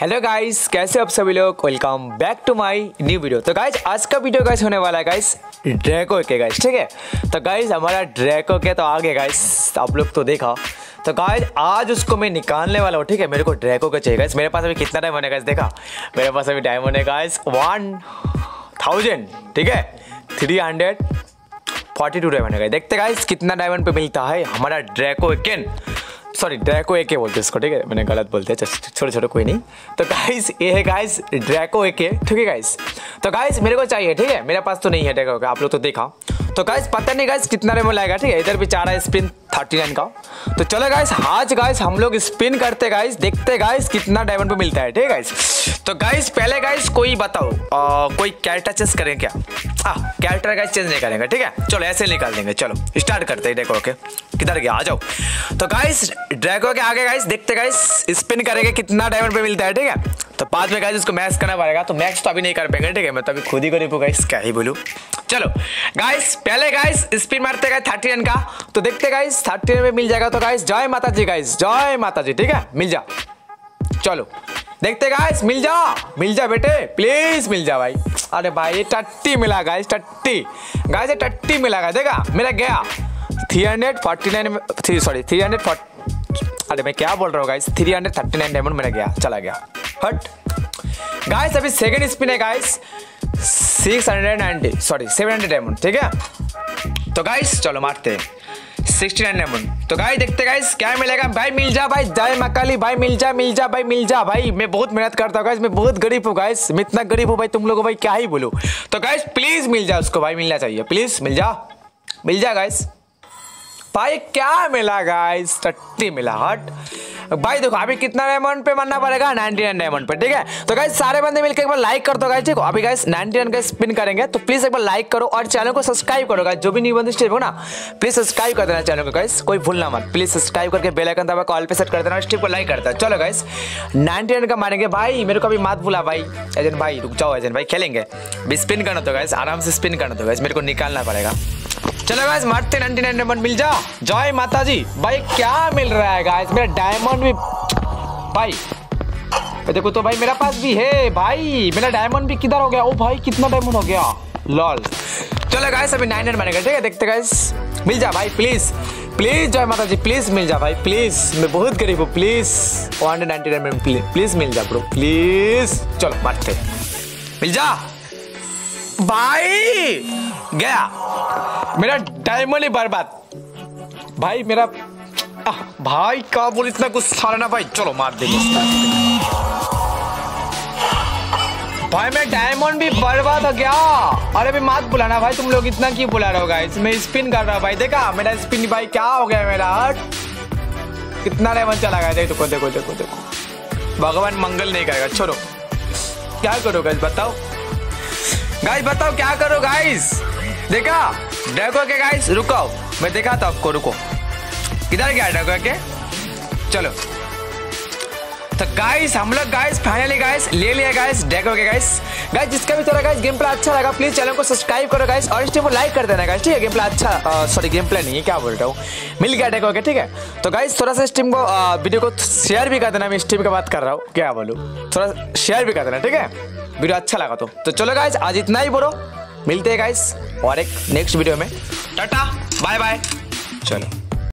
Hello guys, कैसे आप सभी लोग। Welcome back to my new video. तो गाइस आज का वीडियो गाइस होने वाला है गाइस ड्रैको के गाइस, ठीक है। तो गाइस हमारा ड्रैको के तो आ गया गाइस, आप लोग तो देखा। तो गाइस आज उसको मैं निकालने वाला हूँ, ठीक है। मेरे को ड्रैको का चाहिए गाइस। मेरे पास अभी कितना टाइम होने गाइस, देखा मेरे पास अभी टाइम होने गाइस 1000, ठीक है 342 डायमंड है गाइस। देखते गाइस कितना डायमंड पे मिलता है हमारा ड्रैको एकेन, सॉरी ड्रैको एके बोलते इसको, ठीक है मैंने गलत बोलते हैं, छोटे छोटे कोई नहीं। तो गाइस ये है गाइस ड्रैको एके, ठीक है गाइस। तो गाइस मेरे को चाहिए, ठीक है मेरे पास तो नहीं है ड्रैको, आप लोग तो देखा। तो गाइस पता नहीं गाइस कितना रेमो लाएगा, ठीक है। इधर भी चारा है स्पिन 39 का। तो चलो गाइस आज गाइस हम लोग स्पिन करते गाइस, देखते गाइस कितना डायमंड पे मिलता है, ठीक है गाइस। तो गाइस पहले गाइस कोई बताओ कोई कैरेक्टर चेंज करें क्या? हाँ कैरेक्टर गाइस चेंज नहीं करेंगे, ठीक है चलो ऐसे निकाल देंगे। चलो स्टार्ट करते हैं ड्रैको के, किधर गया आ जाओ। तो गाइस ड्रैको के आगे गाइस देखते गाइस स्पिन करेंगे कितना डायमंड पे मिलता है, ठीक है। तो बाद में गाइस उसको मैच करना पड़ेगा, तो मैच तो अभी नहीं कर पाएंगे, ठीक है मैं तो अभी खुद ही गरीब हूँ गाइस, क्या ही बोलूँ। चलो गाइस पहले गाइस स्पिन मारते गए 39 का, तो देखते गाइस 39 में मिल जाएगा। तो गाइस जय माता जी गाइस, जय माता जी, ठीक है मिल जा। चलो देखते गाइस मिल जा बेटे, प्लीज मिल जा भाई। अरे भाई ये टट्टी मिला गाइस, टट्टी मिला गाइस, देखा मेरा गया 349, अरे मैं क्या बोल रहा हूँ गाइस 339 डायमंड मेरा गया, चला गया हट गाइस। अभी सेकेंड स्पिन है गाइस 700 डायमंड, ठीक है। तो गाइस चलो मारते हैं 69 डायमंड। तो गाइस देखते गाइस क्या मिलेगा भाई, मिल जा भाई, जय मां काली भाई, मिल जा भाई। मैं बहुत मेहनत करता हूँ गाइस, मैं बहुत गरीब हूँ गाइस, मैं इतना गरीब हूँ भाई तुम लोगों भाई क्या ही बोलूँ। तो गाइस प्लीज मिल जा उसको भाई, मिलना चाहिए प्लीज, मिल जा गाइस। भाई क्या मिला गाइस, टट्टी मिला हट भाई। देखो अभी कितना डायमंड पे मारना पड़ेगा, 99 डायमंड पे, ठीक है। तो गाइस सारे बंदे मिलकर एक बार लाइक कर दो गाइस, ठीक है। अभी गाइस 99 का स्पिन करेंगे, तो प्लीज एक बार लाइक करो और चैनल को सब्सक्राइब करो गाइस। जो भी न्यू बंदे स्टेप हो ना प्लीज सब्सक्राइब कर देना चैनल को गाइस, कोई भूलना मत प्लीज सब्सक्राइब करके बेल आइकन दबा कॉल पे सेट कर देना, स्टेप को लाइक करता। चलो गाइस 99 का मारेंगे भाई, मेरे को अभी मत भूला भाई एजेंट भाई, रुक जाओ एजेंट भाई, खेलेंगे स्पिन करना तो गाइस आराम से स्पिन करना तो गाइस, मेरे को निकालना पड़ेगा। चलो गाइस मारते 99 डायमंड, मिल जा जय माता जी भाई। क्या मिल रहा है गाइस, मेरा डायमंड भी भाई देखो, तो भाई मेरा पास भी है भाई, मेरा डायमंड भी किधर हो गया, ओ भाई कितना डायमंड हो गया लॉल। चलो गाइस अभी 900 बनेगा, ठीक है देखते गाइस मिल जा भाई प्लीज जय माता जी, प्लीज मिल जा भाई प्लीज, मैं बहुत गरीब हूँ प्लीज 199 प्लीज मिल जा ब्रो प्लीज। चलो मारते मिल जा भाई, गया मेरा डायमंड ही बर्बाद भाई मेरा, भाई का बोल इतना कुछ सारा भाई। चलो मार देंगे भाई, मैं डायमंड भी बर्बाद हो गया। अरे भी मत बुलाना भाई, तुम लोग इतना क्यों बुला रहे हो गाइस, मैं स्पिन कर रहा हूँ भाई। देखा मेरा स्पिन भाई क्या हो गया, मेरा कितना डायमंड चला गया। देखो देखो देखो देखो भगवान मंगल नहीं करेगा, छोड़ो क्या करो गाइस, बताओ गाइस बताओ क्या करो गाइस। देखा ड्रैको के गाइस, रुको मैं दिखाता हूं आपको, रुको किधर गया ड्रैको के। चलो तो गाइस हम लोग गाइस फाइनली गाइस ले लिया गाइस ड्रैको के गाइस। जिसका भी थोड़ा गाइस गेम प्ले अच्छा लगा प्लीज चैनल को सब्सक्राइब करो गाइस और इसको लाइक कर देना गाइस, ठीक है। गेम प्ले अच्छा, सॉरी गेम प्ले नहीं है, क्या बोल रहा हूँ, मिल गया ड्रैको के, ठीक है। तो गाइस थोड़ा सा इस टीम को वीडियो को शेयर भी कर देना, मैं इस टीम की बात कर रहा हूँ क्या बोलूँ, थोड़ा शेयर भी कर देना, ठीक है वीडियो अच्छा लगा तो चलो गाइस आज इतना ही बोलो, मिलते हैं गाइस और एक नेक्स्ट वीडियो में, टाटा बाय बाय चलो।